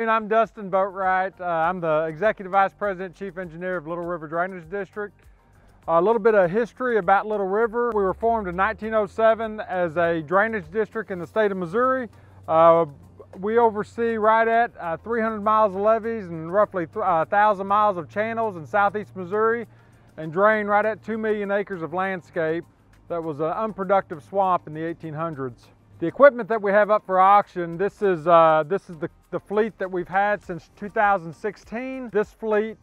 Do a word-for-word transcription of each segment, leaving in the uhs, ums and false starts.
I'm Dustin Boatwright. Uh, I'm the Executive Vice President, Chief Engineer of Little River Drainage District. A little bit of history about Little River. We were formed in nineteen oh seven as a drainage district in the state of Missouri. Uh, we oversee right at uh, three hundred miles of levees and roughly one thousand miles of channels in southeast Missouri, and drain right at two million acres of landscape that was an unproductive swamp in the eighteen hundreds. The equipment that we have up for auction, this is, uh, this is the, the fleet that we've had since two thousand sixteen. This fleet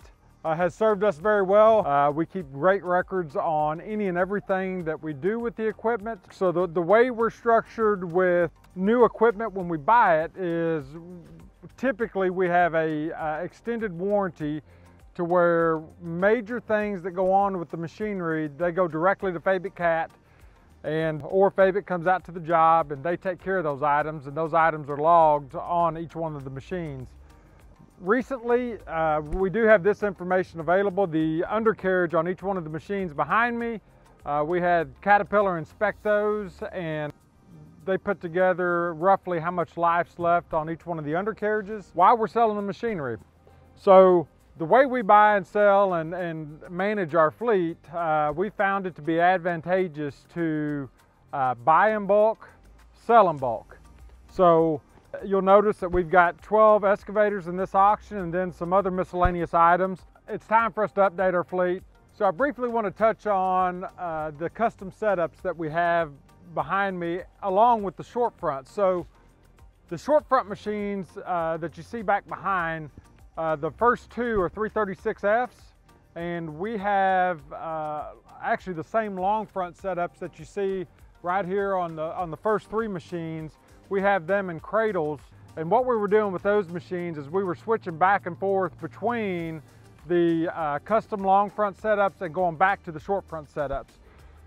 uh, has served us very well. Uh, we keep great records on any and everything that we do with the equipment. So the, the way we're structured with new equipment when we buy it is typically we have a uh, extended warranty to where major things that go on with the machinery, they go directly to Fabick Cat, and or Fabick comes out to the job and they take care of those items, and those items are logged on each one of the machines. Recently, uh, we do have this information available, the undercarriage on each one of the machines behind me. Uh, we had Caterpillar inspect those, and they put together roughly how much life's left on each one of the undercarriages while we're selling the machinery. So the way we buy and sell and, and manage our fleet, uh, we found it to be advantageous to uh, buy in bulk, sell in bulk. So you'll notice that we've got twelve excavators in this auction and then some other miscellaneous items. It's time for us to update our fleet. So I briefly want to touch on uh, the custom setups that we have behind me along with the short front. So the short front machines uh, that you see back behind, Uh, the first two are three thirty-six F's, and we have uh, actually the same long front setups that you see right here on the, on the first three machines. We have them in cradles, and what we were doing with those machines is we were switching back and forth between the uh, custom long front setups and going back to the short front setups.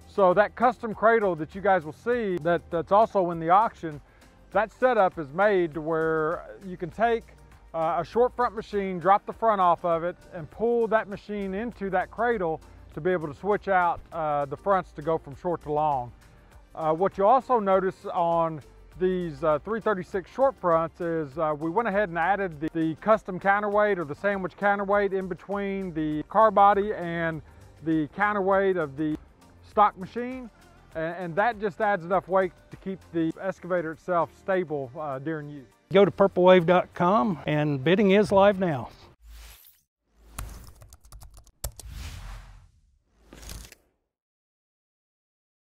So that custom cradle that you guys will see that, that's also in the auction, that setup is made to where you can take Uh, a short front machine, drop the front off of it, and pull that machine into that cradle to be able to switch out uh, the fronts to go from short to long. Uh, what you also notice on these uh, three thirty-six short fronts is uh, we went ahead and added the, the custom counterweight or the sandwich counterweight in between the car body and the counterweight of the stock machine, and, and that just adds enough weight to keep the excavator itself stable uh, during use. Go to purple wave dot com, and bidding is live now.